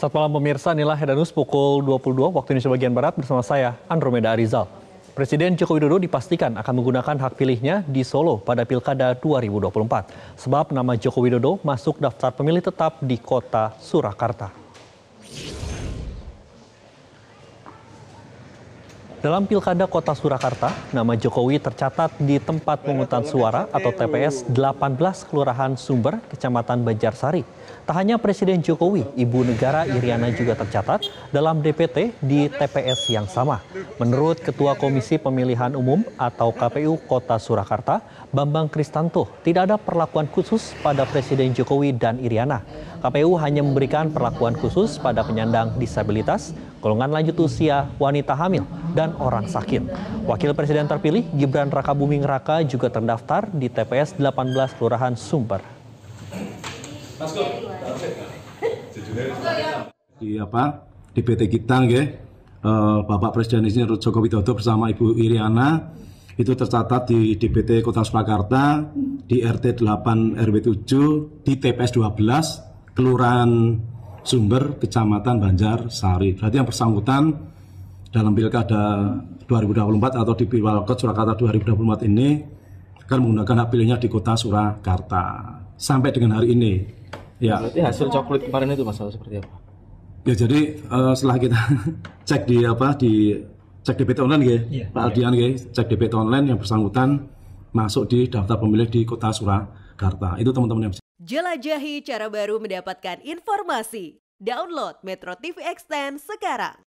Selamat malam pemirsa, inilah Hedanus pukul 22 waktu Indonesia bagian Barat bersama saya, Andromeda Rizal. Presiden Joko Widodo dipastikan akan menggunakan hak pilihnya di Solo pada Pilkada 2024. Sebab nama Joko Widodo masuk daftar pemilih tetap di kota Surakarta. Dalam Pilkada kota Surakarta, nama Jokowi tercatat di tempat pemungutan suara atau TPS 18 Kelurahan Sumber, Kecamatan Banjarsari. Tak hanya Presiden Jokowi, Ibu Negara Iriana juga tercatat dalam DPT di TPS yang sama. Menurut Ketua Komisi Pemilihan Umum atau KPU Kota Surakarta, Bambang Kristanto, tidak ada perlakuan khusus pada Presiden Jokowi dan Iriana. KPU hanya memberikan perlakuan khusus pada penyandang disabilitas, golongan lanjut usia, wanita hamil, dan orang sakit. Wakil Presiden terpilih Gibran Raka Buming Raka juga terdaftar di TPS 18 Kelurahan Sumber. Di PT kita, Bapak Presiden Insinyur Joko Widodo bersama Ibu Iriana itu tercatat di DPT Kota Surakarta di RT 8 RW 7 di TPS 12 Kelurahan Sumber, Kecamatan Banjarsari. Berarti yang bersangkutan dalam Pilkada 2024 atau di Pilkada Surakarta 2024 ini akan menggunakan hak pilihnya di Kota Surakarta sampai dengan hari ini. Ya. Berarti hasil coklat kemarin itu masalah seperti apa? Ya, jadi setelah kita cek di cek DPT online, Pak Aldian, cek DPT online yang bersangkutan masuk di daftar pemilih di Kota Surakarta. Itu teman-teman yang jelajahi cara baru mendapatkan informasi. Download Metro TV Extend sekarang.